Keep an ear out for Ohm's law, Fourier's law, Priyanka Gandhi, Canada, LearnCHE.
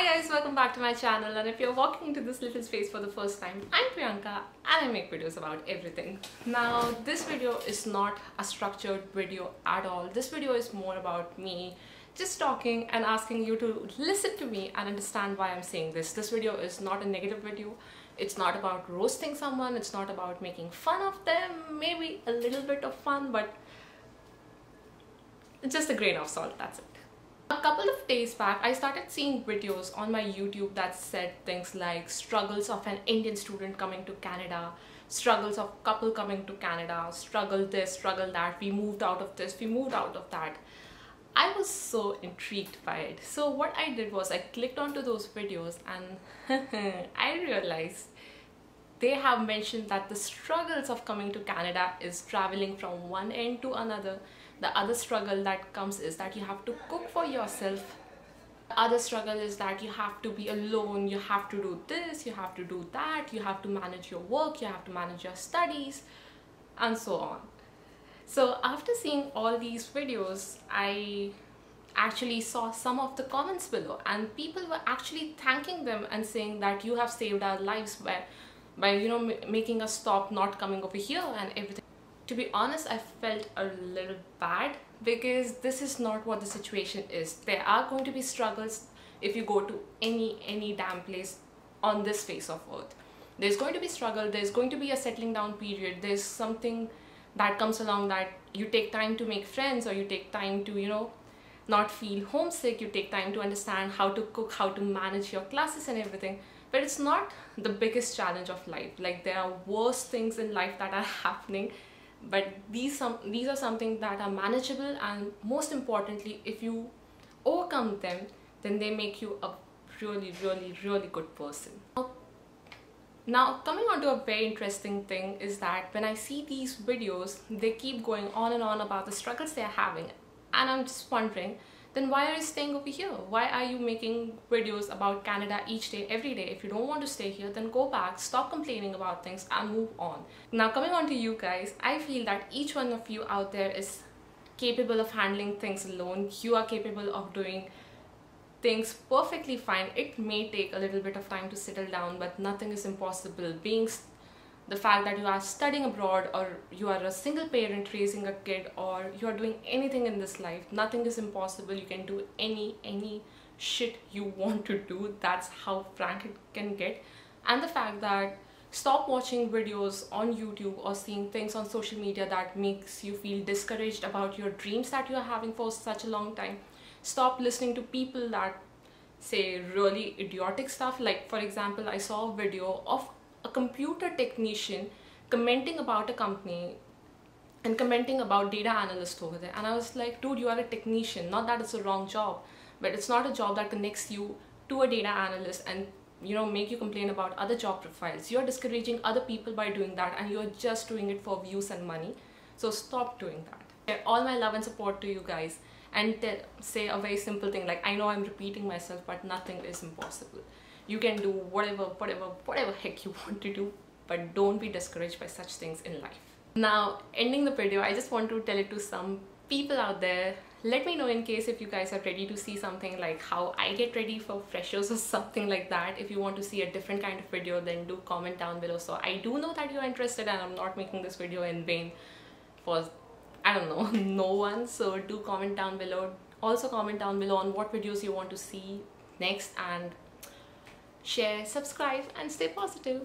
Hi guys, welcome back to my channel, and if you're walking into this little space for the first time, I'm Priyanka and I make videos about everything. Now this video is not a structured video at all. This video is more about me just talking and asking you to listen to me and understand why I'm saying this. This video is not a negative video. It's not about roasting someone. It's not about making fun of them. Maybe a little bit of fun, but just a grain of salt, that's it. A couple of days back, I started seeing videos on my YouTube that said things like struggles of an Indian student coming to Canada, struggles of a couple coming to Canada, struggle this, struggle that, we moved out of this, we moved out of that. I was so intrigued by it. So what I did was I clicked onto those videos and I realized they have mentioned that the struggles of coming to Canada is traveling from one end to another. The other struggle that comes is that you have to cook for yourself. The other struggle is that you have to be alone, you have to do this, you have to do that, you have to manage your work, you have to manage your studies, and so on. So after seeing all these videos, I actually saw some of the comments below, and people were actually thanking them and saying that you have saved our lives by making us stop not coming over here and everything. To be honest, I felt a little bad because this is not what the situation is. There are going to be struggles if you go to any damn place on this face of earth. There's going to be struggle, there's going to be a settling down period, there's something that comes along that you take time to make friends, or you take time to, not feel homesick, you take time to understand how to cook, how to manage your classes and everything. But it's not the biggest challenge of life. Like, there are worse things in life that are happening, but these are something that are manageable, and most importantly, if you overcome them, then they make you a really good person. Now coming on to a very interesting thing is that when I see these videos, they keep going on and on about the struggles they are having, and I'm just wondering, then why are you staying over here? Why are you making videos about Canada each day, every day? If you don't want to stay here, then go back, stop complaining about things and move on. Now coming on to you guys, I feel that each one of you out there is capable of handling things alone. You are capable of doing things perfectly fine. It may take a little bit of time to settle down, but nothing is impossible. Being the fact that you are studying abroad, or you are a single parent raising a kid, or you are doing anything in this life, nothing is impossible. You can do any shit you want to do. That's how frank it can get. And the fact that stop watching videos on YouTube or seeing things on social media that makes you feel discouraged about your dreams that you are having for such a long time. Stop listening to people that say really idiotic stuff. Like, for example, I saw a video of a computer technician commenting about a company and commenting about data analyst over there, and I was like, dude, you are a technician. Not that it's a wrong job, but it's not a job that connects you to a data analyst and make you complain about other job profiles. You're discouraging other people by doing that, and you're just doing it for views and money. So stop doing that. All my love and support to you guys, and say a very simple thing, like, I know I'm repeating myself, but nothing is impossible. You can do whatever heck you want to do, but don't be discouraged by such things in life. Now, ending the video, I just want to tell it to some people out there. Let me know in case if you guys are ready to see something like how I get ready for freshers or something like that. If you want to see a different kind of video, then do comment down below. So I do know that you're interested, and I'm not making this video in vain for, no one. So do comment down below. Also comment down below on what videos you want to see next, and share, subscribe, and stay positive.